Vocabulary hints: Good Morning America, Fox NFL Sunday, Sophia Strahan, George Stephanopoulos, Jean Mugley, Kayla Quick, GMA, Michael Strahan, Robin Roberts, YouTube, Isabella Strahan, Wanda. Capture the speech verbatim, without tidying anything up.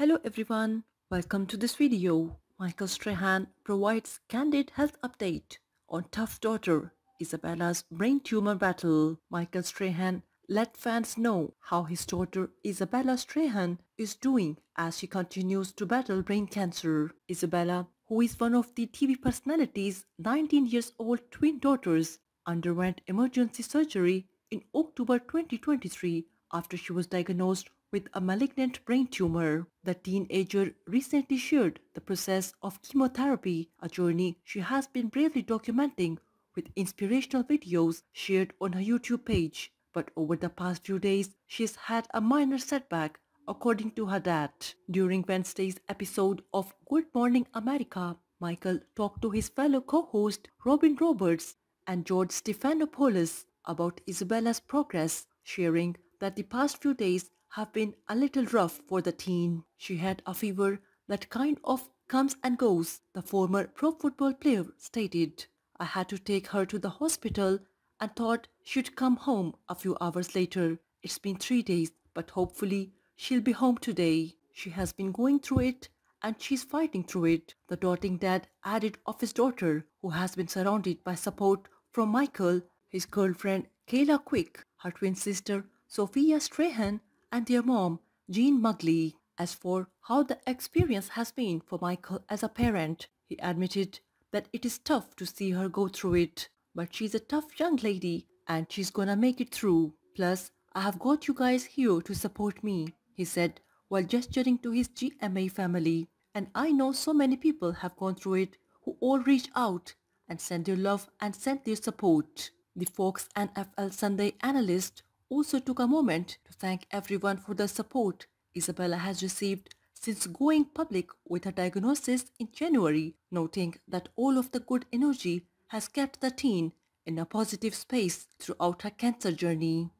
Hello everyone, welcome to this video. Michael Strahan provides candid health update on tough daughter Isabella's brain tumor battle. Michael Strahan let fans know how his daughter Isabella Strahan is doing as she continues to battle brain cancer. Isabella, who is one of the T V personality's nineteen years old twin daughters, underwent emergency surgery in October twenty twenty-three after she was diagnosed with a malignant brain tumor. The teenager recently shared the process of chemotherapy, a journey she has been bravely documenting with inspirational videos shared on her YouTube page. But over the past few days, she's had a minor setback, according to her dad. During Wednesday's episode of Good Morning America, Michael talked to his fellow co-host Robin Roberts and George Stephanopoulos about Isabella's progress, sharing that the past few days have been a little rough for the teen. She had a fever that kind of comes and goes, the former pro football player stated. I had to take her to the hospital and thought she'd come home a few hours later. It's been three days, but hopefully she'll be home today. She has been going through it and she's fighting through it, the doting dad added of his daughter, who has been surrounded by support from Michael, his girlfriend Kayla Quick, her twin sister Sophia Strahan, and their mom, Jean Mugley. As for how the experience has been for Michael as a parent, he admitted that it is tough to see her go through it. But she's a tough young lady and she's gonna make it through. Plus, I have got you guys here to support me, he said while gesturing to his G M A family. And I know so many people have gone through it who all reach out and send their love and send their support. The Fox N F L Sunday analyst also took a moment to thank everyone for the support Isabella has received since going public with her diagnosis in January, noting that all of the good energy has kept the teen in a positive space throughout her cancer journey.